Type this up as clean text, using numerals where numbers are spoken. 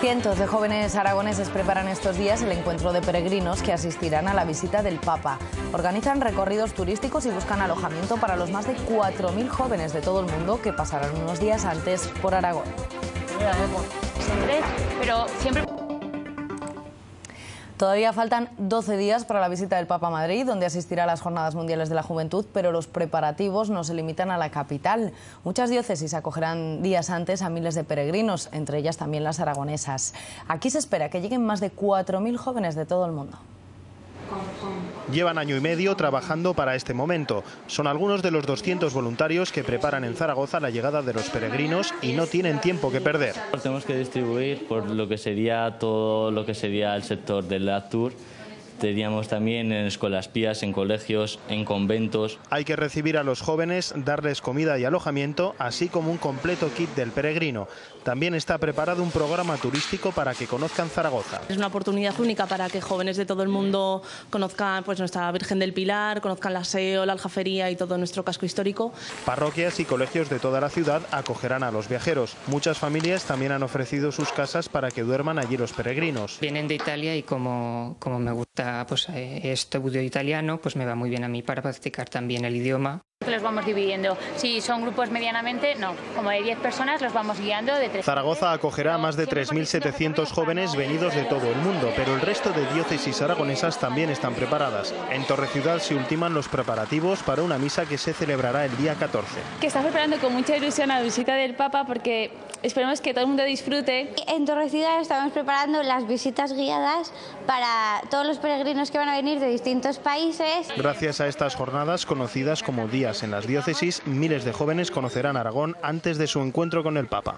Cientos de jóvenes aragoneses preparan estos días el encuentro de peregrinos que asistirán a la visita del Papa. Organizan recorridos turísticos y buscan alojamiento para los más de 4.000 jóvenes de todo el mundo que pasarán unos días antes por Aragón. Todavía faltan 12 días para la visita del Papa a Madrid, donde asistirá a las Jornadas Mundiales de la Juventud, pero los preparativos no se limitan a la capital. Muchas diócesis acogerán días antes a miles de peregrinos, entre ellas también las aragonesas. Aquí se espera que lleguen más de 4.000 jóvenes de todo el mundo. Llevan año y medio trabajando para este momento. Son algunos de los 200 voluntarios que preparan en Zaragoza la llegada de los peregrinos y no tienen tiempo que perder. Tenemos que distribuir por lo que sería todo lo que sería el sector del Tour. Teníamos también en escuelas pías, en colegios, en conventos. Hay que recibir a los jóvenes, darles comida y alojamiento, así como un completo kit del peregrino. También está preparado un programa turístico para que conozcan Zaragoza. Es una oportunidad única para que jóvenes de todo el mundo conozcan nuestra Virgen del Pilar, conozcan la SEO, la Aljafería y todo nuestro casco histórico. Parroquias y colegios de toda la ciudad acogerán a los viajeros. Muchas familias también han ofrecido sus casas para que duerman allí los peregrinos. Vienen de Italia y como me gusta estudio italiano, pues me va muy bien a mí para practicar también el idioma. Los vamos dividiendo. Si son grupos medianamente, no. Como de 10 personas los vamos guiando. Zaragoza acogerá a más de 3.700 jóvenes venidos de todo el mundo, pero el resto de diócesis aragonesas también están preparadas. En Torreciudad se ultiman los preparativos para una misa que se celebrará el día 14. Que está preparando con mucha ilusión la visita del Papa porque esperemos que todo el mundo disfrute. En Torreciudad estamos preparando las visitas guiadas para todos los peregrinos que van a venir de distintos países. Gracias a estas jornadas conocidas como días en las diócesis, miles de jóvenes conocerán Aragón antes de su encuentro con el Papa.